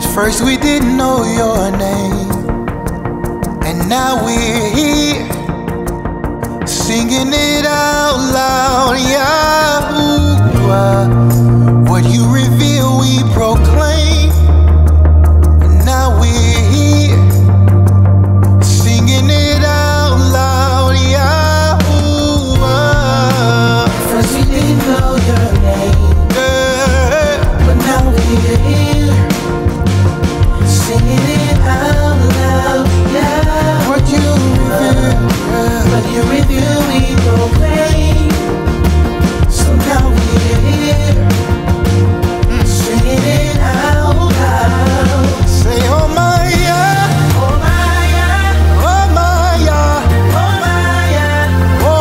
At first we didn't know your name, and now we're here singing it out loud. Yahuwah, what you reveal we proclaim, and now we're here singing it out loud. Yahuwah, first we didn't know your name, yeah, but now we're here singing it out loud. Yeah, what you reveal, what you reveal we proclaim. So now we're here singing it out loud. Say, oh my yah, oh my yah, oh my yah, oh my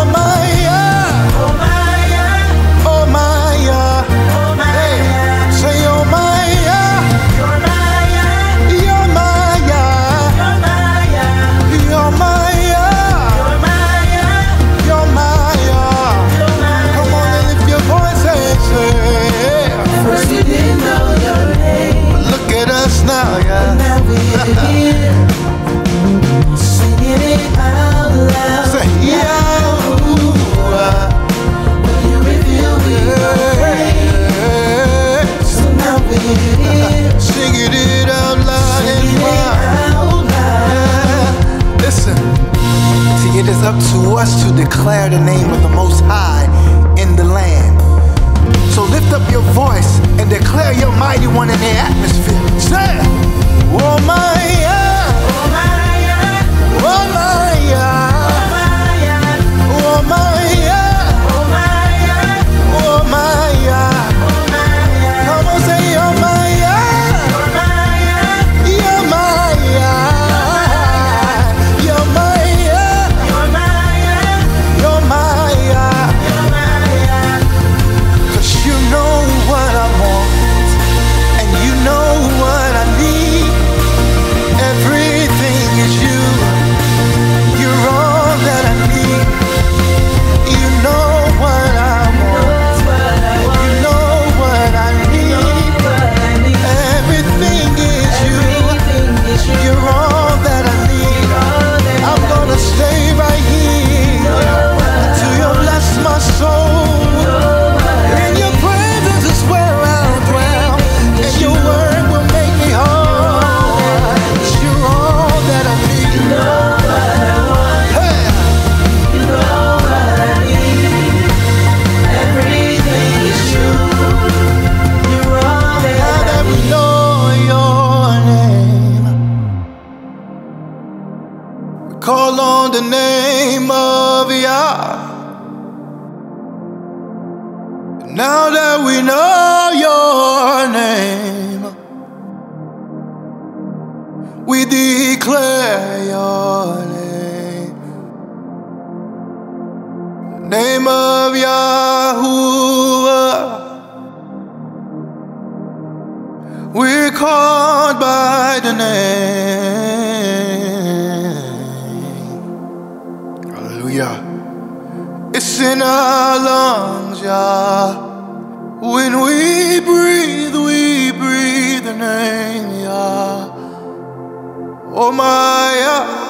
yah, oh my yah, oh my yah, oh my yah, oh my yah. Say, oh my yah, oh my yah, now, yeah. But now we're here singing it out loud. Say, Yahuwah, what you reveal we proclaim. So now we're here singing it out loud. Singing it out loud. Listen, see, it is up to us to declare the name of the Most High in the land. So lift up your voice and declare your mighty one in the atmosphere. Say, oh my yah, oh my yah, oh my yah, oh my yah, oh my yah, oh my yah. Come on, say, oh my yah, oh my yah, oh my yah, oh my yah, oh my yah, oh my yah. 'Cause you know what I want, and you know what I need. Everything is you. You're all that I need. You know what I want, you know what I need. Everything is you. You're all that I need. I'm gonna stay right here until you bless my soul. Call on the name of Yah. Now that we know your name, we declare your name. Name of Yahuwah. We're called by the name. Hallelujah. It's in our lungs, Yah. When we breathe the name, Yah. Oh my Yah.